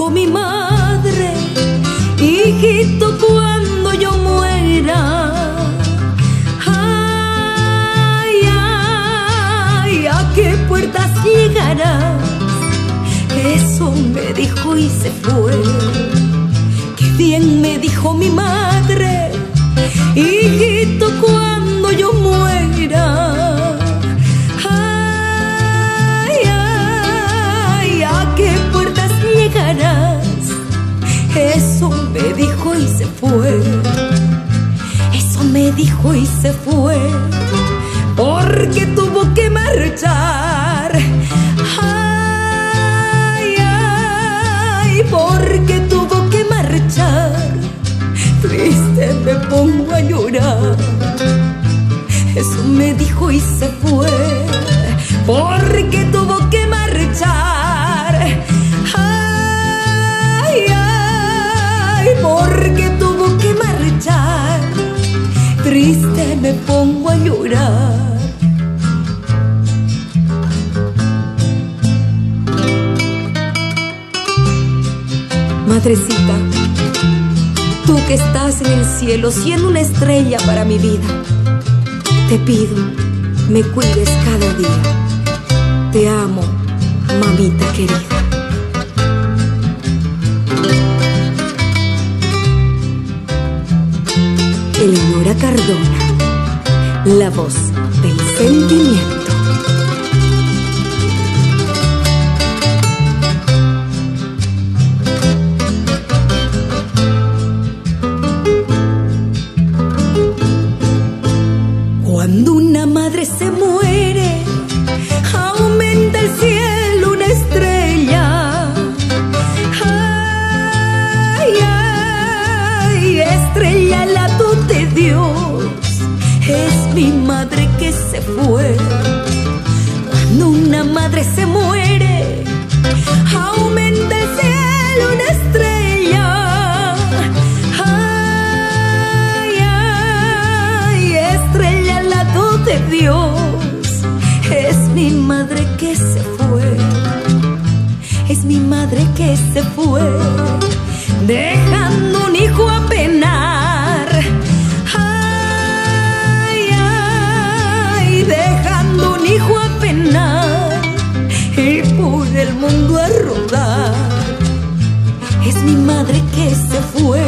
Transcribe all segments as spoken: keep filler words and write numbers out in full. dijo mi madre, hijito, cuando yo muera, ay, ay, ¿a qué puertas llegarás? Eso me dijo y se fue. Qué bien me dijo mi madre, hijito, cuando yo muera, ay, ay, ¿a qué puertas llegarás? Eso me dijo y se fue. Eso me dijo y se fue, porque tuvo que marchar. Ay, ay, porque tuvo que marchar. Triste me pongo a llorar. Eso me dijo y se fue, porque tuvo que marchar. Ay, ay, porque tuvo que marchar. Triste me pongo a llorar. Madrecita, tú que estás en el cielo siendo una estrella para mi vida, te pido me cuides cada día. Te amo, mamita querida. Eleonora Cardona, la voz del sentimiento. Cuando una madre se muere, aumenta el cielo una estrella. Ay, ay, estrella la luz de Dios, es mi madre que se fue. Cuando una madre se muere, aumenta el cielo una estrella. Dios, es mi madre que se fue, es mi madre que se fue, dejando un hijo a penar. Ay, ay, dejando un hijo a penar y por el mundo a rodar. Es mi madre que se fue,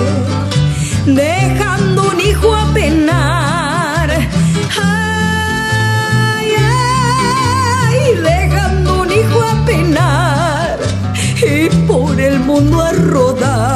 dejando un hijo a penar. Ay, dejando un hijo a penar y por el mundo a rodar.